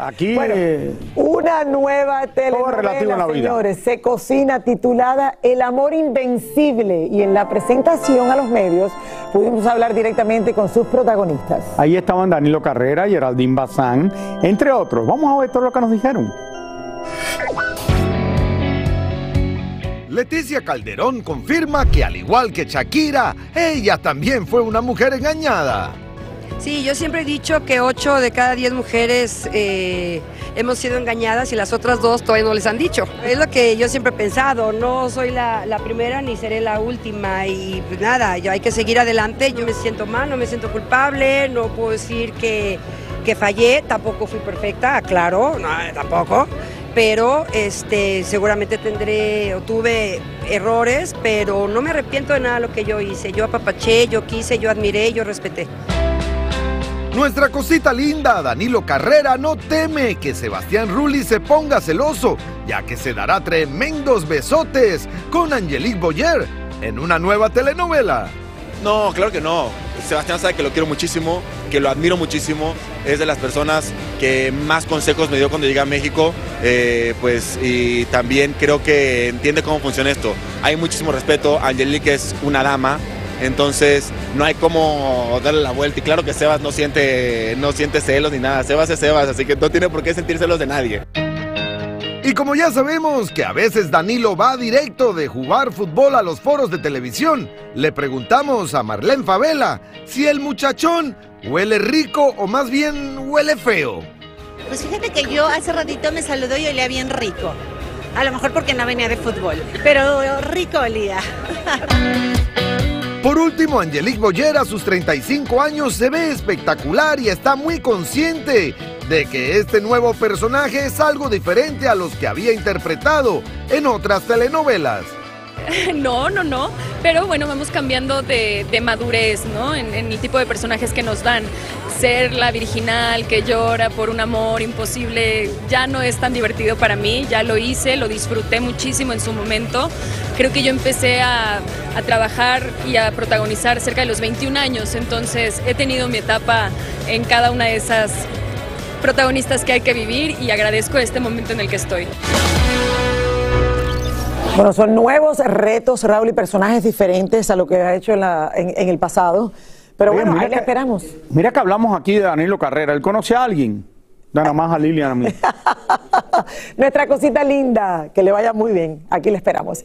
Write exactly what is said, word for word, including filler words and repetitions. Aquí bueno, eh, una nueva telenovela, señores, se cocina, titulada El Amor Invencible, y en la presentación a los medios pudimos hablar directamente con sus protagonistas. Ahí estaban Danilo Carrera, Geraldine Bazán, entre otros. Vamos a ver todo lo que nos dijeron. Leticia Calderón confirma que, al igual que Shakira, ella también fue una mujer engañada. Sí, yo siempre he dicho que ocho de cada diez mujeres eh, hemos sido engañadas y las otras dos todavía no les han dicho. Es lo que yo siempre he pensado, no soy la, la primera ni seré la última, y pues nada, yo hay que seguir adelante. Yo me siento mal, no me siento culpable, no puedo decir que, que fallé, tampoco fui perfecta, claro, no, tampoco, pero este, seguramente tendré o tuve errores, pero no me arrepiento de nada de lo que yo hice. Yo apapaché, yo quise, yo admiré, yo respeté. Nuestra cosita linda, Danilo Carrera, no teme que Sebastián Rulli se ponga celoso, ya que se dará tremendos besotes con Angelique Boyer en una nueva telenovela. No, claro que no. Sebastián sabe que lo quiero muchísimo, que lo admiro muchísimo. Es de las personas que más consejos me dio cuando llegué a México. Eh, pues, y también creo que entiende cómo funciona esto. Hay muchísimo respeto. Angelique es una dama. Entonces no hay como darle la vuelta, y claro que Sebas no siente, no siente celos ni nada. Sebas es Sebas, así que no tiene por qué sentir celos de nadie. Y como ya sabemos que a veces Danilo va directo de jugar fútbol a los foros de televisión, le preguntamos a Marlene Favela si el muchachón huele rico o más bien huele feo. Pues fíjate que yo hace ratito me saludó y olía bien rico. A lo mejor porque no venía de fútbol, pero rico olía. Por último, Angelique Boyer, a sus treinta y cinco años, se ve espectacular y está muy consciente de que este nuevo personaje es algo diferente a los que había interpretado en otras telenovelas. No, no, no, pero bueno, vamos cambiando de, de madurez, ¿no? En, en el tipo de personajes que nos dan. Ser la virginal que llora por un amor imposible ya no es tan divertido para mí. Ya lo hice, lo disfruté muchísimo en su momento. Creo que yo empecé a, a trabajar y a protagonizar cerca de los veintiún años, entonces he tenido mi etapa en cada una de esas protagonistas que hay que vivir, y agradezco este momento en el que estoy. Bueno, son nuevos retos, Raúl, y personajes diferentes a lo que ha hecho en, la, en, en el pasado. Pero oye, bueno, ahí que, le esperamos. Mira que hablamos aquí de Danilo Carrera. ¿Él conoce a alguien? Nada más a Lilian a mí. Nuestra cosita linda, que le vaya muy bien. Aquí le esperamos.